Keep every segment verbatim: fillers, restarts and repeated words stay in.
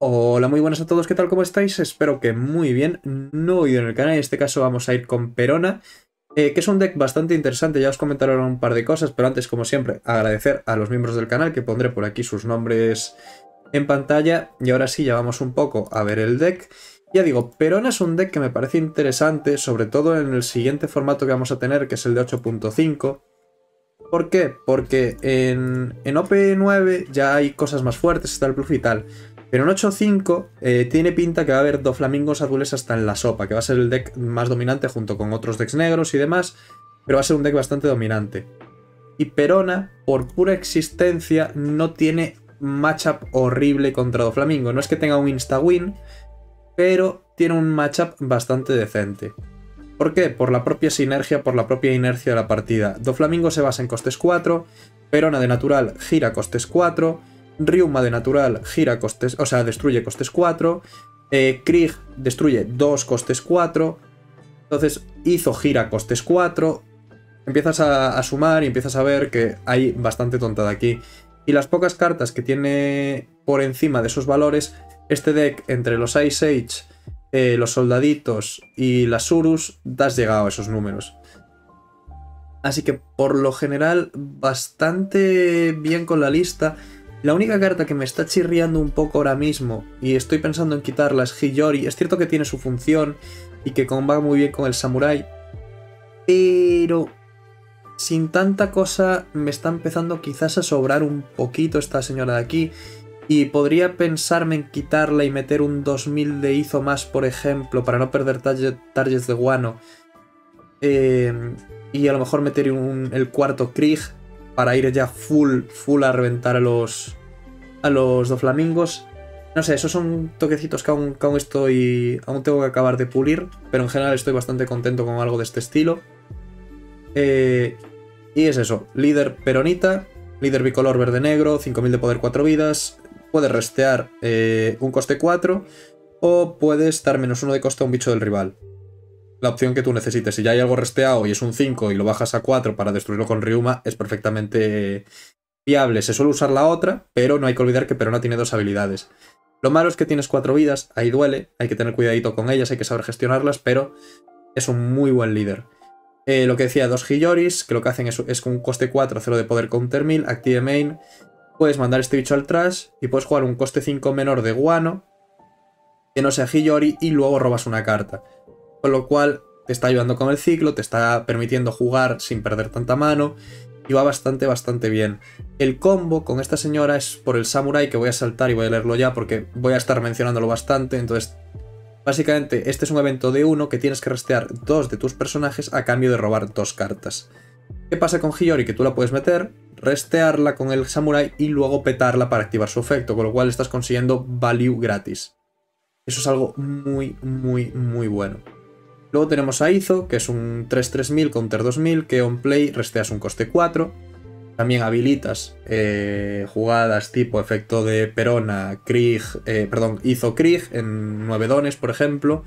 Hola, muy buenas a todos, ¿qué tal? ¿Cómo estáis? Espero que muy bien. Nuevo vídeo en el canal, en este caso vamos a ir con Perona, eh, que es un deck bastante interesante, ya os comentaré un par de cosas, pero antes, como siempre, agradecer a los miembros del canal, que pondré por aquí sus nombres en pantalla. Y ahora sí, ya vamos un poco a ver el deck. Ya digo, Perona es un deck que me parece interesante, sobre todo en el siguiente formato que vamos a tener, que es el de ocho punto cinco. ¿Por qué? Porque en, en O P nueve ya hay cosas más fuertes, está el bluff y tal. Pero en ocho punto cinco eh, tiene pinta que va a haber doflamingos azules hasta en la sopa, que va a ser el deck más dominante junto con otros decks negros y demás, pero va a ser un deck bastante dominante. Y Perona, por pura existencia, no tiene matchup horrible contra doflamingo. No es que tenga un insta-win, pero tiene un matchup bastante decente. ¿Por qué? Por la propia sinergia, por la propia inercia de la partida. Doflamingo se basa en costes cuatro, Perona de natural gira costes cuatro... Ryuma de natural gira costes, o sea, destruye costes cuatro. Eh, Krieg destruye dos costes cuatro. Entonces, Hizo gira costes cuatro. Empiezas a, a sumar y empiezas a ver que hay bastante tontada aquí. Y las pocas cartas que tiene por encima de esos valores, este deck, entre los Ice Age, eh, los soldaditos y las Urus, has llegado a esos números. Así que, por lo general, bastante bien con la lista. La única carta que me está chirriando un poco ahora mismo, y estoy pensando en quitarla, es Hiyori. Es cierto que tiene su función y que combina muy bien con el Samurai, pero sin tanta cosa me está empezando quizás a sobrar un poquito esta señora de aquí, y podría pensarme en quitarla y meter un dos mil de Hizo más, por ejemplo, para no perder target, targets de Guano. Eh, y a lo mejor meter un, el cuarto Krieg, para ir ya full, full a reventar a los, a los doflamingos. No sé, esos son toquecitos que aún, que aún estoy, aún tengo que acabar de pulir, pero en general estoy bastante contento con algo de este estilo. Eh, y es eso, líder peronita, líder bicolor verde-negro, cinco mil de poder, cuatro vidas, puedes restear eh, un coste cuatro, o puedes dar menos uno de coste a un bicho del rival. La opción que tú necesites. Si ya hay algo resteado y es un cinco y lo bajas a cuatro para destruirlo con Ryuma, es perfectamente viable. Se suele usar la otra, pero no hay que olvidar que Perona tiene dos habilidades. Lo malo es que tienes cuatro vidas, ahí duele, hay que tener cuidadito con ellas, hay que saber gestionarlas, pero es un muy buen líder. Eh, lo que decía, dos Hiyoris, que lo que hacen es, es con un coste cuatro, cero de poder, counter mil, active main. Puedes mandar este bicho al trash y puedes jugar un coste cinco menor de Guano, que no sea Hiyori, y luego robas una carta. Con lo cual te está ayudando con el ciclo, te está permitiendo jugar sin perder tanta mano y va bastante, bastante bien. El combo con esta señora es por el Samurai, que voy a saltar y voy a leerlo ya porque voy a estar mencionándolo bastante. Entonces, básicamente, este es un evento de uno que tienes que restear dos de tus personajes a cambio de robar dos cartas. ¿Qué pasa con Hiyori? Que tú la puedes meter, restearla con el Samurai y luego petarla para activar su efecto, con lo cual estás consiguiendo value gratis. Eso es algo muy, muy, muy bueno. Luego tenemos a Hizo, que es un tres tres mil counter dos mil, que on play resteas un coste cuatro. También habilitas eh, jugadas tipo efecto de Perona, Krieg, eh, perdón, Hizo Krieg en nueve dones, por ejemplo,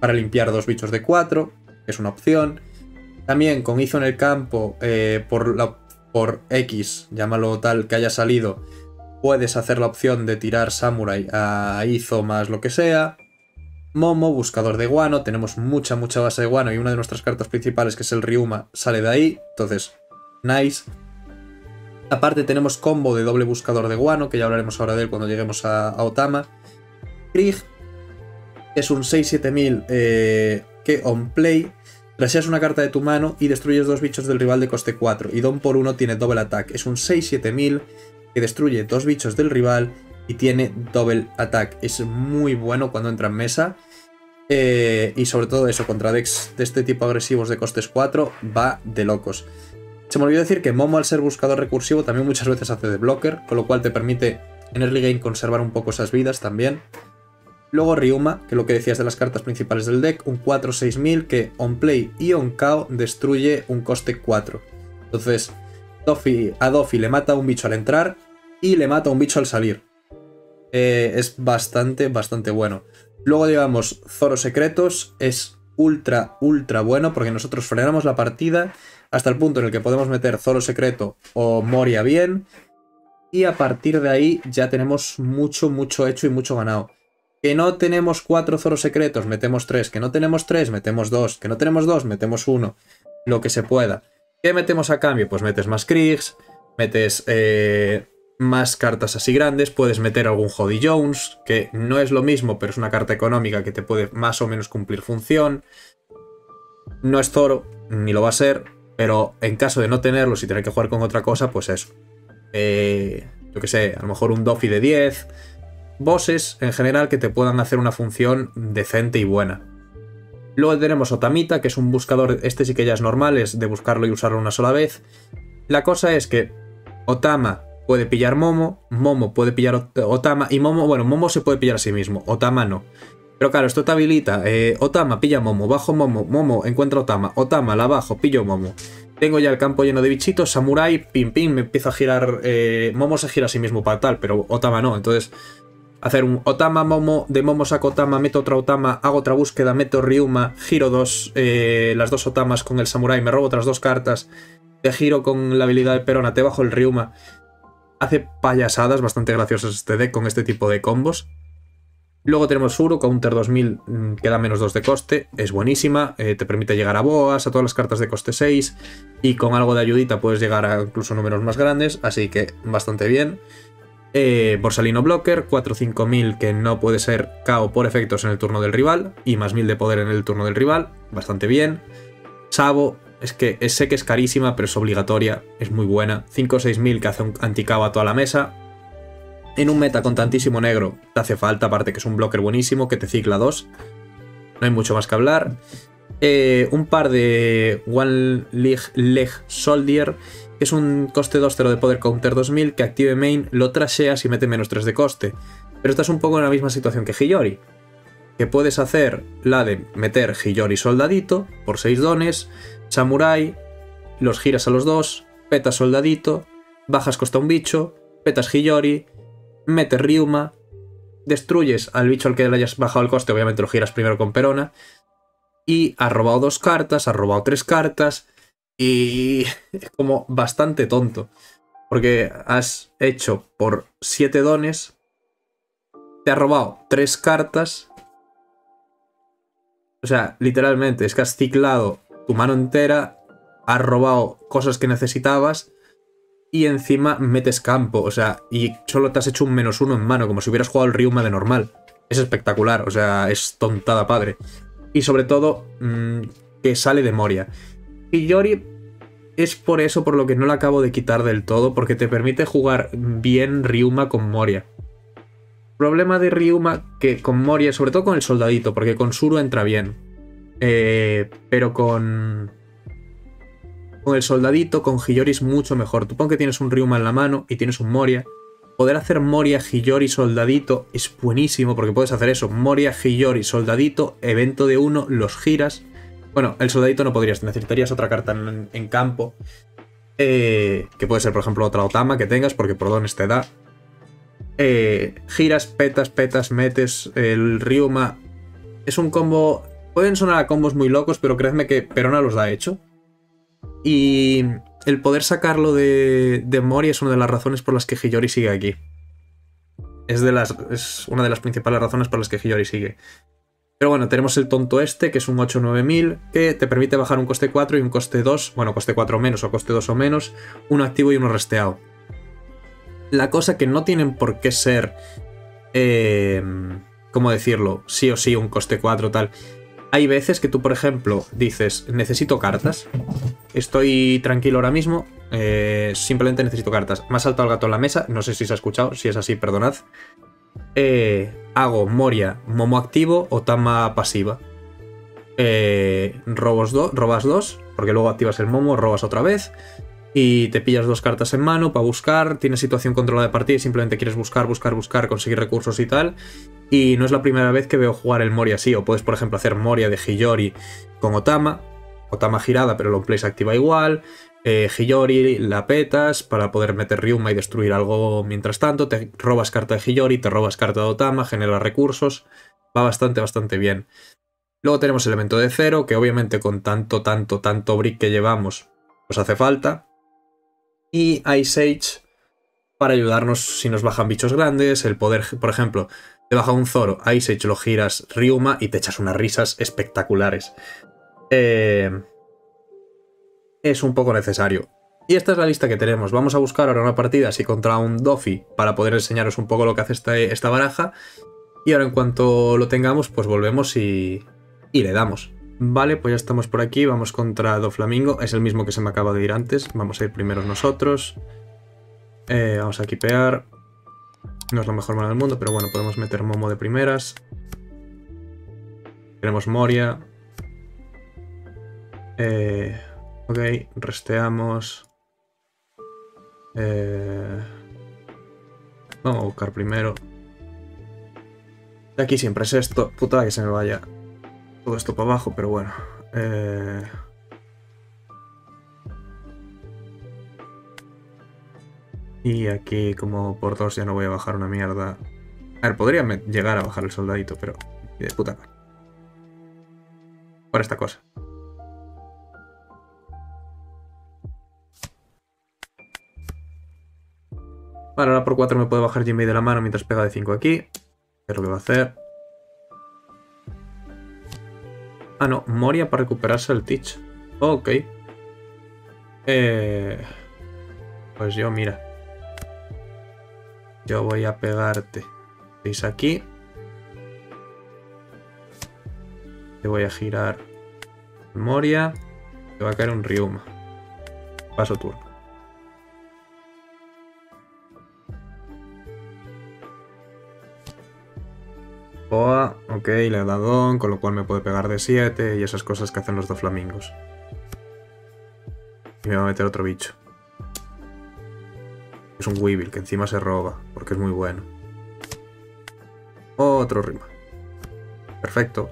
para limpiar dos bichos de cuatro, que es una opción. También con Hizo en el campo, eh, por, la, por X, llámalo tal que haya salido, puedes hacer la opción de tirar Samurai a Hizo más lo que sea. Momo, buscador de guano, tenemos mucha, mucha base de guano y una de nuestras cartas principales, que es el Ryuma, sale de ahí, entonces, nice. Aparte tenemos combo de doble buscador de guano, que ya hablaremos ahora de él cuando lleguemos a, a Otama. Krieg es un seis siete mil eh, que on play traseas una carta de tu mano y destruyes dos bichos del rival de coste cuatro, y don por uno tiene doble attack, es un seis siete mil que destruye dos bichos del rival y tiene double attack. Es muy bueno cuando entra en mesa. Eh, y sobre todo eso, contra decks de este tipo agresivos de costes cuatro, va de locos. Se me olvidó decir que Momo, al ser buscador recursivo, también muchas veces hace de blocker, con lo cual te permite en early game conservar un poco esas vidas también. Luego Ryuma, que lo que decías de las cartas principales del deck, un cuatro seis mil que on play y on K O destruye un coste cuatro. Entonces, Dofi, a Dofi le mata un bicho al entrar y le mata un bicho al salir. Eh, es bastante, bastante bueno. Luego llevamos Zoro Secretos, es ultra, ultra bueno porque nosotros frenamos la partida hasta el punto en el que podemos meter Zoro Secreto o Moria bien y a partir de ahí ya tenemos mucho, mucho hecho y mucho ganado. Que no tenemos cuatro zorros secretos, metemos tres. Que no tenemos tres, metemos dos. Que no tenemos dos, metemos uno. Lo que se pueda. ¿Qué metemos a cambio? Pues metes más Kriegs, metes eh, más cartas así grandes, puedes meter algún Hody Jones, que no es lo mismo, pero es una carta económica que te puede más o menos cumplir función. No es Zoro, ni lo va a ser, pero en caso de no tenerlo, si tener que jugar con otra cosa, pues eso. Eh, yo que sé, a lo mejor un DOFI de diez, bosses en general que te puedan hacer una función decente y buena. Luego tenemos Otamita, que es un buscador, este sí que ya es normal, es de buscarlo y usarlo una sola vez. La cosa es que Otama puede pillar Momo, Momo puede pillar Ot Otama, y Momo, bueno, Momo se puede pillar a sí mismo, Otama no. Pero claro, esto te habilita, eh, Otama pilla Momo, bajo Momo, Momo encuentra Otama, Otama la bajo, pillo Momo. Tengo ya el campo lleno de bichitos, Samurai, pim pim, me empieza a girar, eh, Momo se gira a sí mismo para tal, pero Otama no, entonces... Hacer un Otama, Momo, de Momo saco Otama, meto otra Otama, hago otra búsqueda, meto Ryuma, giro dos, eh, las dos Otamas con el Samurai, me robo otras dos cartas, te giro con la habilidad de Perona, te bajo el Ryuma. Hace payasadas bastante graciosas este deck con este tipo de combos. Luego tenemos Uru, Counter dos mil, que da menos dos de coste, es buenísima, eh, te permite llegar a Boas, a todas las cartas de coste seis, y con algo de ayudita puedes llegar a incluso números más grandes, así que bastante bien. Eh, Borsalino Blocker, cuatro cinco mil que no puede ser K O por efectos en el turno del rival y más mil de poder en el turno del rival, bastante bien. Sabo, es que es, sé que es carísima pero es obligatoria, es muy buena. cinco seis mil que hace un anti-K O a toda la mesa. En un meta con tantísimo negro te hace falta, aparte que es un blocker buenísimo que te cicla dos. No hay mucho más que hablar. Eh, un par de One Leg, Leg Soldier. Es un coste dos cero de poder counter dos mil que active main, lo trasheas y mete menos tres de coste. Pero estás un poco en la misma situación que Hiyori. Que puedes hacer la de meter Hiyori soldadito por seis dones, Samurai, los giras a los dos, petas soldadito, bajas costa un bicho, petas Hiyori, metes Ryuma, destruyes al bicho al que le hayas bajado el coste, obviamente lo giras primero con Perona, y has robado dos cartas, has robado tres cartas... Y es como bastante tonto, porque has hecho por siete dones, te ha robado tres cartas, o sea, literalmente es que has ciclado tu mano entera, has robado cosas que necesitabas y encima metes campo, o sea, y solo te has hecho un menos uno en mano, como si hubieras jugado el Ryuma de normal. Es espectacular, o sea, es tontada padre. Y sobre todo, mmm, que sale de Moria. Hiyori es por eso por lo que no la acabo de quitar del todo, porque te permite jugar bien Ryuma con Moria. Problema de Ryuma que con Moria, sobre todo con el soldadito, porque con Suru entra bien. Eh, pero con, con el soldadito, con Hiyori es mucho mejor. Tú pon que tienes un Ryuma en la mano y tienes un Moria. Poder hacer Moria, Hiyori, soldadito es buenísimo, porque puedes hacer eso. Moria, Hiyori, soldadito, evento de uno, los giras. Bueno, el soldadito no podrías, necesitarías otra carta en, en campo, eh, que puede ser por ejemplo otra Otama que tengas, porque por dones te da. Eh, giras, petas, petas, metes el Ryuma. Es un combo, pueden sonar a combos muy locos, pero creedme que Perona los da hecho. Y el poder sacarlo de, de Moria es una de las razones por las que Hiyori sigue aquí. Es, de las, es una de las principales razones por las que Hiyori sigue. Pero bueno, tenemos el tonto este, que es un ocho nueve mil, que te permite bajar un coste cuatro y un coste dos, bueno, coste cuatro o menos, o coste dos o menos, uno activo y uno resteado. La cosa que no tienen por qué ser, eh, ¿cómo decirlo? Sí o sí, un coste cuatro tal. Hay veces que tú, por ejemplo, dices, necesito cartas, estoy tranquilo ahora mismo, eh, simplemente necesito cartas. Me ha saltado el gato en la mesa, no sé si se ha escuchado, si es así, perdonad. Eh, hago Moria, Momo activo, Otama pasiva. Eh, robos do, robas dos, porque luego activas el Momo, robas otra vez. Y te pillas dos cartas en mano para buscar. Tienes situación controlada de partida y simplemente quieres buscar, buscar, buscar, conseguir recursos y tal. Y no es la primera vez que veo jugar el Moria así. O puedes, por ejemplo, hacer Moria de Hiyori con Otama. Otama girada, pero long play se activa igual. Eh, Hiyori, la petas para poder meter Ryuma y destruir algo mientras tanto, te robas carta de Hiyori, te robas carta de Otama, genera recursos, va bastante, bastante bien. Luego tenemos el evento de cero, que obviamente con tanto, tanto, tanto brick que llevamos, pues hace falta. Y Ice Age, para ayudarnos si nos bajan bichos grandes, el poder, por ejemplo, te baja un Zoro, Ice Age, lo giras, Ryuma y te echas unas risas espectaculares. Eh, es un poco necesario. Y esta es la lista que tenemos. Vamos a buscar ahora una partida así contra un Dofi para poder enseñaros un poco lo que hace esta, esta baraja. Y ahora en cuanto lo tengamos, pues volvemos y, y le damos. Vale, pues ya estamos por aquí. Vamos contra Doflamingo. Es el mismo que se me acaba de ir antes. Vamos a ir primero nosotros. Eh, vamos a equipear. No es la mejor mano del mundo, pero bueno, podemos meter Momo de primeras. Tenemos Moria. Eh, ok, resteamos. Eh, vamos a buscar primero. De aquí siempre es esto. Puta que se me vaya todo esto para abajo, pero bueno. Eh... Y aquí como por dos ya no voy a bajar una mierda. A ver, podría llegar a bajar el soldadito, pero... de puta cara. Por esta cosa. Vale, ahora por cuatro me puede bajar Jinbei de la mano mientras pega de cinco aquí. ¿Qué es lo que va a hacer? Ah, no. Moria para recuperarse el Teach. Ok. Eh... Pues yo, mira. Yo voy a pegarte. Veis aquí. Te voy a girar Moria. Te va a caer un Ryuma. Paso turno. Boa, ok, le he dado Don, con lo cual me puede pegar de siete y esas cosas que hacen los dos flamingos. Y me va a meter otro bicho. Es un Weevil, que encima se roba, porque es muy bueno. Otro Rima. Perfecto.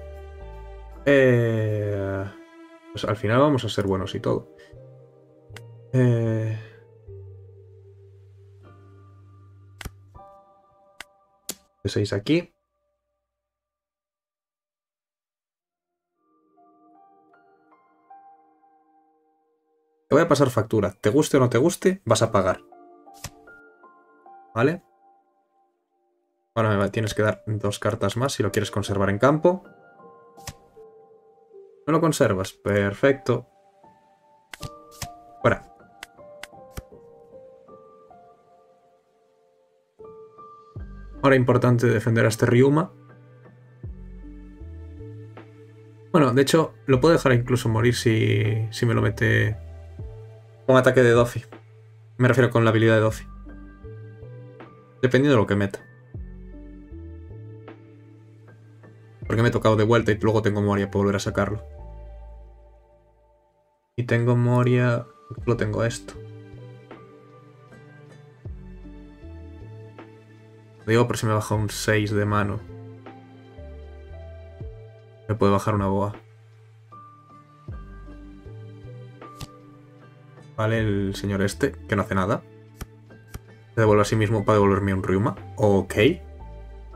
Eh, pues al final vamos a ser buenos y todo. Eh... De seis aquí. Te voy a pasar factura. Te guste o no te guste, vas a pagar. ¿Vale? Ahora me tienes que dar dos cartas más si lo quieres conservar en campo. No lo conservas. Perfecto. Fuera. Ahora importante defender a este Ryuma. Bueno, de hecho, lo puedo dejar incluso morir si, si me lo mete... con ataque de Dofi. Me refiero con la habilidad de Dofi. Dependiendo de lo que meta. Porque me he tocado de vuelta y luego tengo Moria para volver a sacarlo. Y tengo Moria... lo tengo esto. Lo digo por si me baja un seis de mano. Me puede bajar una boa. Vale, el señor este, que no hace nada. Se devuelve a sí mismo para devolverme un Ryuma. Ok.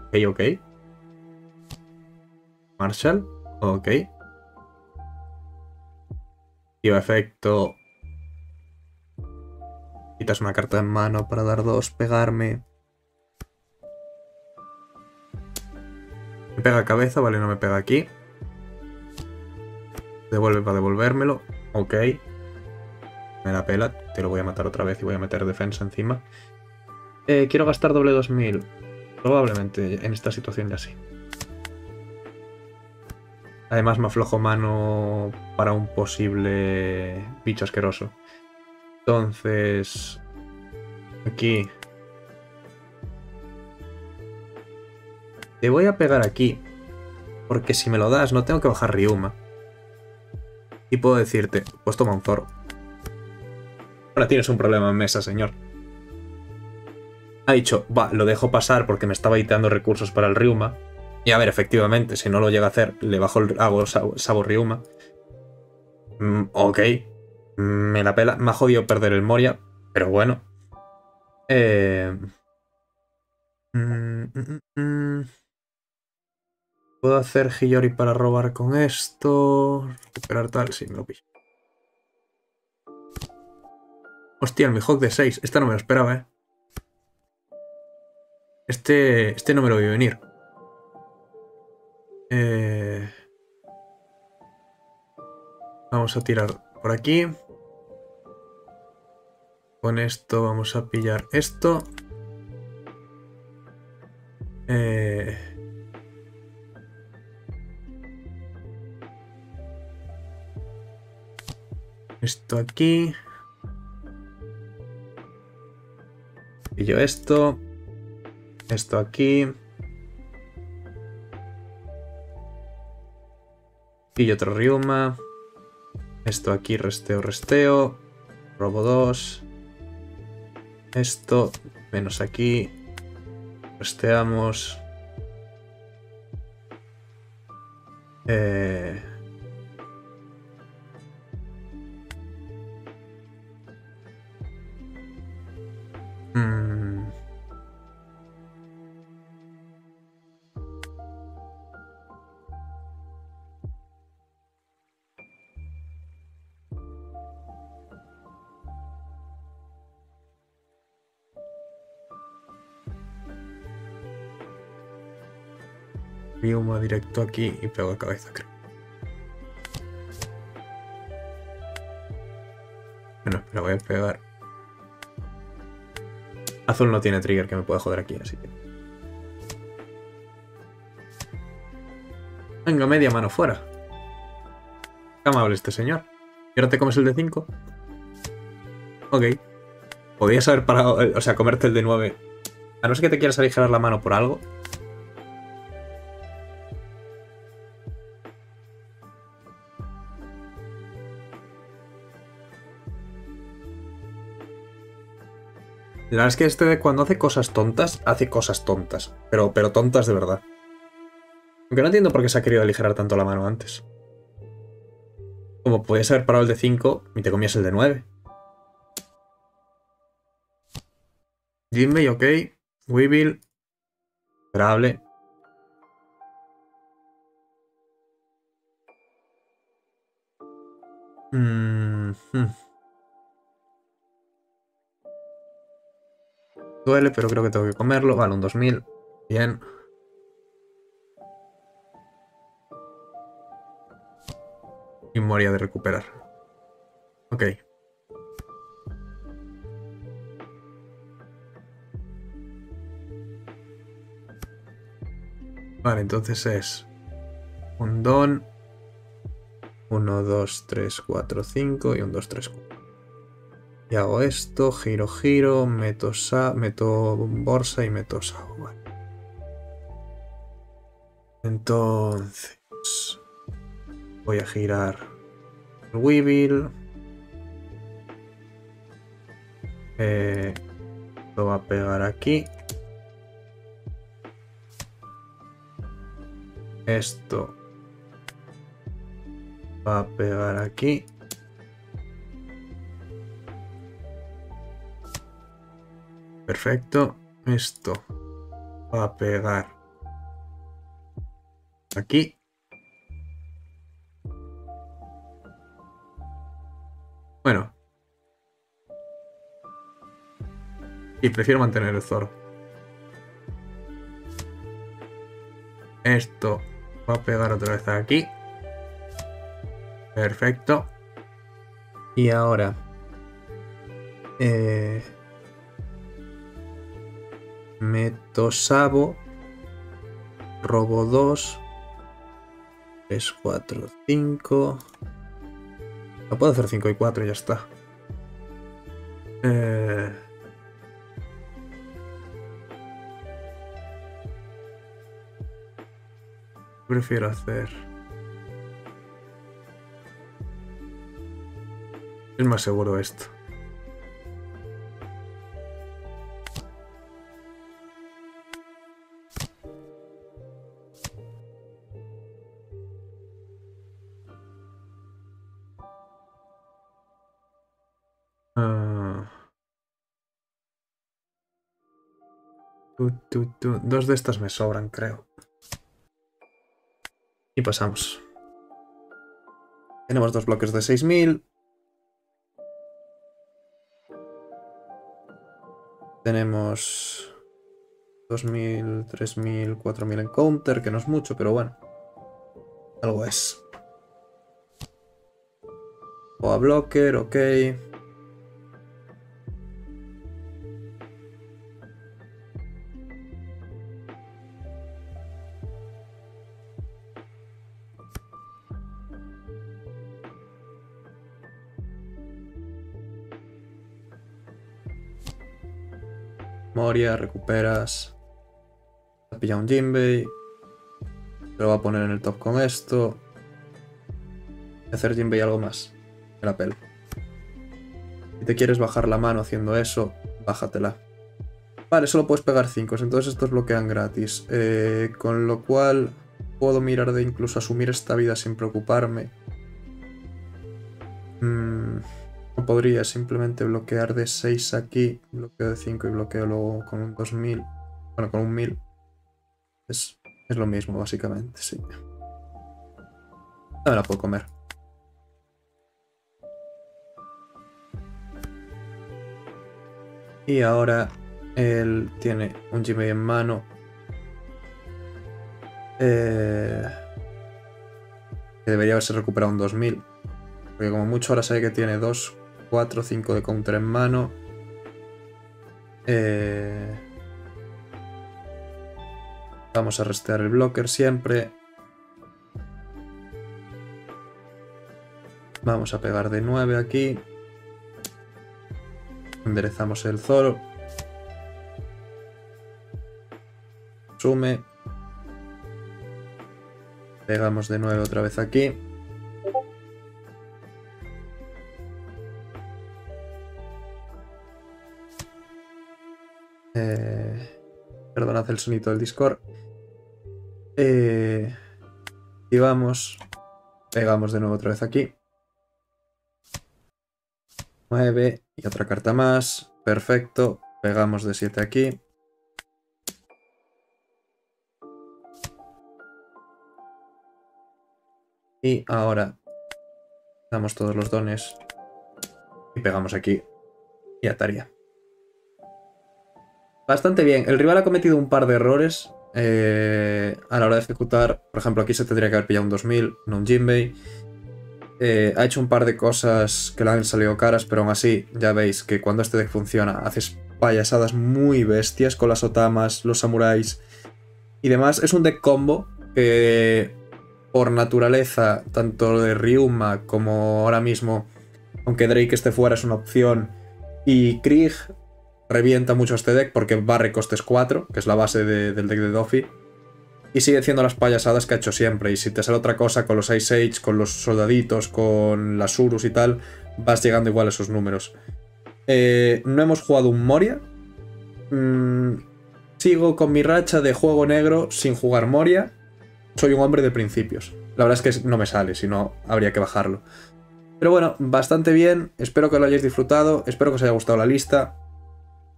Ok, ok. Marshall. Ok. Activa efecto. Quitas una carta en mano para dar dos, pegarme. Me pega cabeza, vale, no me pega aquí. Devuelve para devolvérmelo. Ok. Me la pela, te lo voy a matar otra vez y voy a meter defensa encima. Eh, quiero gastar doble dos mil. Probablemente en esta situación ya sí. Además me aflojo mano para un posible bicho asqueroso. Entonces... aquí... te voy a pegar aquí. Porque si me lo das no tengo que bajar Ryuma. Y puedo decirte, pues toma un Zoro. Ahora tienes un problema en mesa, señor. Ha dicho, va, lo dejo pasar porque me estaba quitando recursos para el Ryuma. Y a ver, efectivamente, si no lo llega a hacer, le bajo el hago sabor Ryuma. Mm, ok. Me la pela. Me ha jodido perder el Moria, pero bueno. Eh... Mm, mm, mm. Puedo hacer Hiyori para robar con esto. Recuperar tal, sí, me lo pillo. Hostia, el Mihawk de seis. Esta no me lo esperaba, ¿eh? Este, este no me lo voy a venir. Eh... Vamos a tirar por aquí. Con esto vamos a pillar esto. Eh... Esto aquí. Pillo esto. Esto aquí. Pillo otro riuma. Esto aquí, resteo, resteo. Robo dos. Esto, menos aquí. Resteamos. Eh... Riuma directo aquí y pego la cabeza, creo. Bueno, espera, voy a pegar. Azul no tiene trigger que me pueda joder aquí, así que... Venga, media mano fuera. Qué amable este señor. ¿Y ahora te comes el de cinco? Ok. Podías haber parado, el, o sea, comerte el de nueve. A no ser que te quieras aligerar la mano por algo. La verdad es que este cuando hace cosas tontas, hace cosas tontas. Pero, pero tontas de verdad. Aunque no entiendo por qué se ha querido aligerar tanto la mano antes. Como podías haber parado el de cinco y te comías el de nueve. Jinbei, ok. Weevil. Esperable. Mmm... -hmm. Duele, pero creo que tengo que comerlo. Vale, un dos mil. Bien. Y moría de recuperar. Ok. Vale, entonces es... Un don. uno, dos, tres, cuatro, cinco y un dos, tres, cuatro. Y hago esto, giro, giro, meto, sa, meto borsa y meto sao. Vale. Entonces voy a girar el Weevil. Eh, lo va a pegar aquí. Esto va a pegar aquí. Perfecto, esto va a pegar aquí. Bueno. Y prefiero mantener el Zoro. Esto va a pegar otra vez aquí. Perfecto. Y ahora... Eh... Meto Sabo, robo dos, tres, cuatro, cinco. No puedo hacer cinco y cuatro, ya está. Eh... Prefiero hacer... Es más seguro esto. Tú, tú. Dos de estas me sobran, creo. Y pasamos. Tenemos dos bloques de seis mil. Tenemos dos mil, tres mil, cuatro mil en counter, que no es mucho, pero bueno. Algo es. O a blocker, ok. Moria, recuperas. Ha pillado un Jinbei. Lo va a poner en el top con esto. Hacer Jinbei algo más. El apel. Si te quieres bajar la mano haciendo eso, bájatela. Vale, solo puedes pegar cinco, entonces estos bloquean gratis. Eh, con lo cual puedo mirar de incluso asumir esta vida sin preocuparme. Mm. No podría simplemente bloquear de seis aquí, bloqueo de cinco y bloqueo luego con un dos mil, bueno, con un mil. Es, es lo mismo, básicamente, sí. No me la puedo comer. Y ahora él tiene un Gmail en mano. Eh, que debería haberse recuperado un dos mil. Porque como mucho ahora sabe que tiene dos, cuatro, cinco de counter en mano. Eh... Vamos a restear el blocker siempre. Vamos a pegar de nueve aquí. Enderezamos el Zoro. Sume. Pegamos de nueve otra vez aquí. Eh, perdonad el sonido del Discord. Eh, y vamos. Pegamos de nuevo otra vez aquí. nueve. Y otra carta más. Perfecto. Pegamos de siete aquí. Y ahora damos todos los dones. Y pegamos aquí. Y ataría. Bastante bien. El rival ha cometido un par de errores eh, a la hora de ejecutar. Por ejemplo, aquí se tendría que haber pillado un dos mil, no un Jinbei. Eh, ha hecho un par de cosas que le han salido caras, pero aún así ya veis que cuando este deck funciona haces payasadas muy bestias con las otamas, los samuráis y demás. Es un deck combo que por naturaleza, tanto de Ryuma como ahora mismo, aunque Drake esté fuera es una opción, y Krieg... revienta mucho este deck porque barre costes cuatro, que es la base de, del deck de Dofi, y sigue haciendo las payasadas que ha hecho siempre. Y si te sale otra cosa con los Ice Age, con los soldaditos, con las Urus y tal, vas llegando igual a esos números. Eh, no hemos jugado un Moria. Mm, sigo con mi racha de juego negro sin jugar Moria. Soy un hombre de principios. La verdad es que no me sale, si no habría que bajarlo. Pero bueno, bastante bien. Espero que lo hayáis disfrutado, espero que os haya gustado la lista.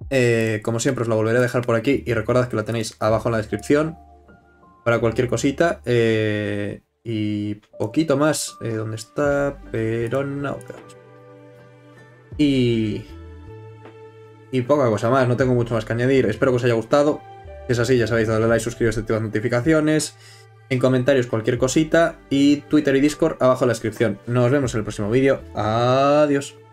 Eh, como siempre os la volveré a dejar por aquí y recordad que la tenéis abajo en la descripción para cualquier cosita. Eh, y poquito más. Eh, ¿Dónde está? Perona. Okay. Y... Y poca cosa más. No tengo mucho más que añadir. Espero que os haya gustado. Si es así, ya sabéis, dadle like, suscribiros, activad notificaciones. En comentarios cualquier cosita. Y Twitter y Discord abajo en la descripción. Nos vemos en el próximo vídeo. Adiós.